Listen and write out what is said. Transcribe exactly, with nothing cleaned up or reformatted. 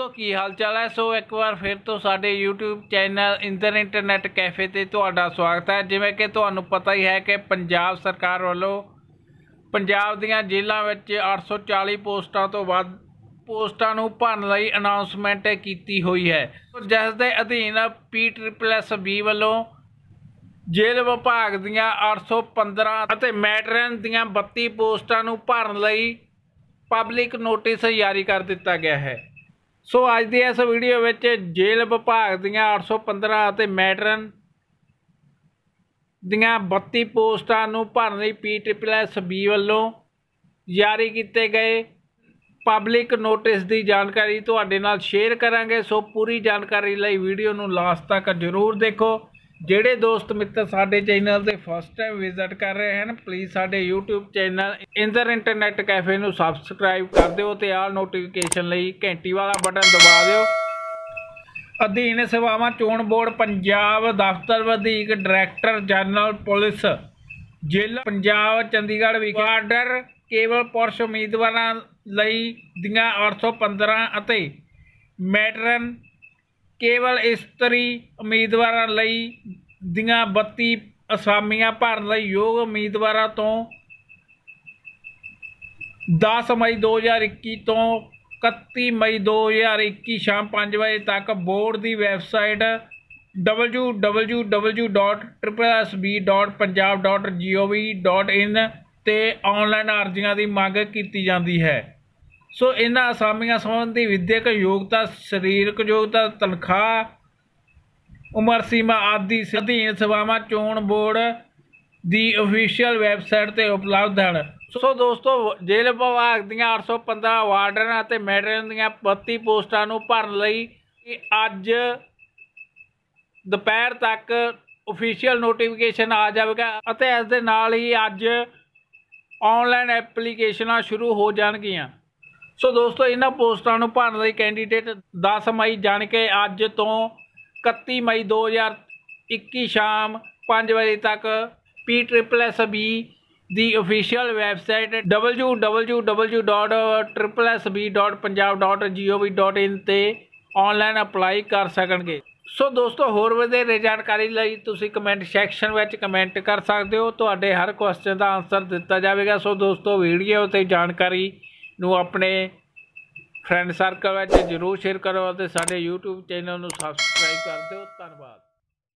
दोस्तों की हाल चाल है। सो एक बार फिर तो साढ़े YouTube channel Inder internet cafe से तुहाडा स्वागत है। जिमें कि तुहानू पता ही है कि पंजाब सरकार वालों पंजाब दियां जेलों विच आठ सौ चाली पोस्टां तो वध पोस्टां नू भरन लई अनाउंसमेंट कीती हुई है। तो जिस दे अधीन पी ट्रिपल एस बी वालों जेल विभाग दियां आठ सौ पंद्रह अते मैटरन दियां बत्ती पोस्टां नू भरन लई पब्लिक नोटिस जारी कर दिता गया है। सो अज दी इस वीडियो विच जेल विभाग दियां आठ सौ पंद्रह अते मैटरन दियां बत्ती पोस्टां नू भरन लई पी ट्रिपल एस बी वालों जारी किए गए पब्लिक नोटिस की जानकारी तुहाडे नाल शेयर करांगे। सो पूरी जानकारी लई वीडियो नू लास्ट तक जरूर देखो। जेडे दोस्त मित्र साडे चैनल से फर्स्ट टाइम विजिट कर रहे हैं प्लीज़ साडे YouTube channel Inder internet cafe नू सबसक्राइब कर दिओ ते आल नोटिफिकेशन लई घंटी वाला बटन दबा दिओ। अधीन सेवावां चोण बोर्ड पंजाब दफ्तर वधीक डायरैक्टर जनरल पुलिस जिला पंजाब चंडीगढ़ विखे आर्डर केवल पुरुष उम्मीदवारां लई दियां आठ सौ पंद्रह अते मैटरन केवल इस्तरी उम्मीदवारां लई दियां बत्ती असामियां भरन लई योग उम्मीदवारां तों दस मई दो हज़ार इक्की तो इकत्ती मई दो हज़ार इक्की शाम पाँच बजे तक बोर्ड की website W W W dot triple S B dot Punjab dot G O V dot in ते ऑनलाइन अर्जियां की मंग की जाती है। सो इन्हां असामियां संबंधी विद्यक योग्यता शरीरक योग्यता तनख्वाह उमर सीमा आदि अधीन सेवावां चोण बोर्ड की ऑफिशियल वैबसाइट पर उपलब्ध हैं। सो दोस्तों जेल विभाग दीआं आठ सौ पंद्रह वार्डन अते मैटरन दीआं बत्ती पोस्टां नूं भरन लई अज दोपहर तक ऑफिशियल नोटिफिकेशन आ जाएगा अते इस दे नाल ही अज ऑनलाइन एप्लीकेशनां शुरू हो जाणगियां। सो so, दोस्तों इन्होंने पोस्टां नूं भरन लई कैंडीडेट दस मई जाने के अज तो इकत्ती मई दो हज़ार इक्की शाम पाँच बजे तक पी ट्रिपल एस बी की official website W W W dot triple S B dot Punjab dot G O V dot in ते ऑनलाइन अपलाई कर सकणगे। सो so, दोस्तों होर वधेरे जानकारी लई तुसीं कमेंट सैक्शन विच कमेंट कर सकदे हो, तुहाडे हर क्वेश्चन का आंसर दिता जाएगा। सो so, दोस्तों वीडियो ते जानकारी नू अपने फ्रेंड सर्कल में जरूर शेयर करो और साडे यूट्यूब चैनल नू सबसक्राइब कर दिओ। धन्नवाद।